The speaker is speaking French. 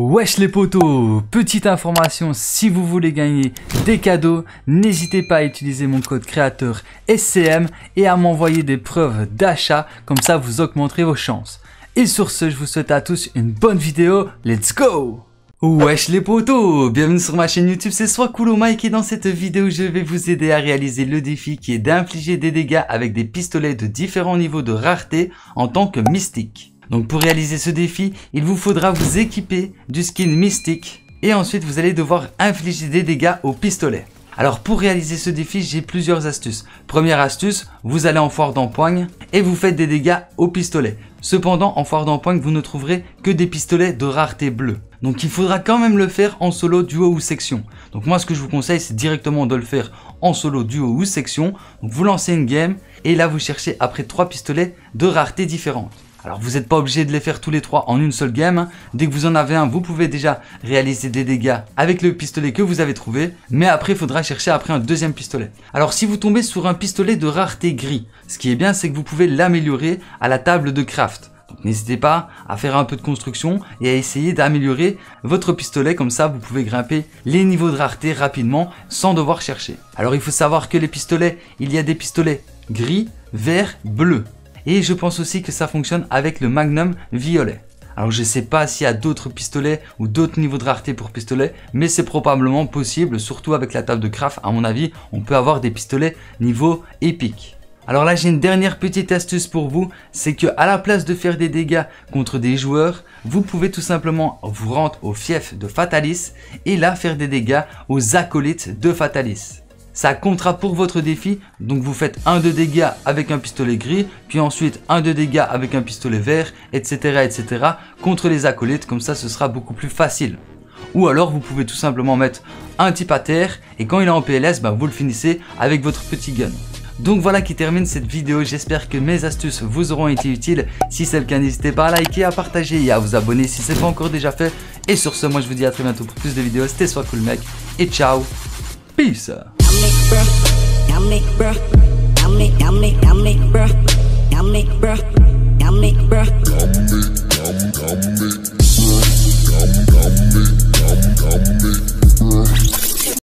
Wesh les potos, petite information, si vous voulez gagner des cadeaux, n'hésitez pas à utiliser mon code créateur SCM et à m'envoyer des preuves d'achat, comme ça vous augmenterez vos chances. Et sur ce, je vous souhaite à tous une bonne vidéo, let's go! Wesh les potos, bienvenue sur ma chaîne YouTube, c'est Soiscool Mec et dans cette vidéo je vais vous aider à réaliser le défi qui est d'infliger des dégâts avec des pistolets de différents niveaux de rareté en tant que mystique. Donc pour réaliser ce défi, il vous faudra vous équiper du skin mystique et ensuite vous allez devoir infliger des dégâts au pistolet. Alors pour réaliser ce défi, j'ai plusieurs astuces. Première astuce, vous allez en foire d'empoigne et vous faites des dégâts au pistolet. Cependant, en foire d'empoigne, vous ne trouverez que des pistolets de rareté bleue. Donc il faudra quand même le faire en solo, duo ou section. Donc moi ce que je vous conseille, c'est directement de le faire en solo, duo ou section. Donc vous lancez une game et là vous cherchez après 3 pistolets de rareté différentes. Alors vous n'êtes pas obligé de les faire tous les 3 en une seule game. Dès que vous en avez un, vous pouvez déjà réaliser des dégâts avec le pistolet que vous avez trouvé. Mais après, il faudra chercher après un deuxième pistolet. Alors si vous tombez sur un pistolet de rareté gris, ce qui est bien, c'est que vous pouvez l'améliorer à la table de craft. Donc n'hésitez pas à faire un peu de construction et à essayer d'améliorer votre pistolet. Comme ça, vous pouvez grimper les niveaux de rareté rapidement sans devoir chercher. Alors il faut savoir que les pistolets, il y a des pistolets gris, vert, bleu. Et je pense aussi que ça fonctionne avec le Magnum violet. Alors je sais pas s'il y a d'autres pistolets ou d'autres niveaux de rareté pour pistolets, mais c'est probablement possible, surtout avec la table de craft, à mon avis, on peut avoir des pistolets niveau épique. Alors là j'ai une dernière petite astuce pour vous, c'est que à la place de faire des dégâts contre des joueurs, vous pouvez tout simplement vous rendre au fief de Fatalis et là faire des dégâts aux acolytes de Fatalis. Ça comptera pour votre défi, donc vous faites 1 de dégâts avec un pistolet gris, puis ensuite 1 de dégâts avec un pistolet vert, etc., etc. contre les acolytes, comme ça ce sera beaucoup plus facile. Ou alors vous pouvez tout simplement mettre un type à terre, et quand il est en PLS, bah, vous le finissez avec votre petit gun. Donc voilà qui termine cette vidéo, j'espère que mes astuces vous auront été utiles. Si c'est le cas, n'hésitez pas à liker, à partager et à vous abonner si ce n'est pas encore déjà fait. Et sur ce, moi je vous dis à très bientôt pour plus de vidéos, c'était Soiscool Mec, et ciao, peace! I make bruh.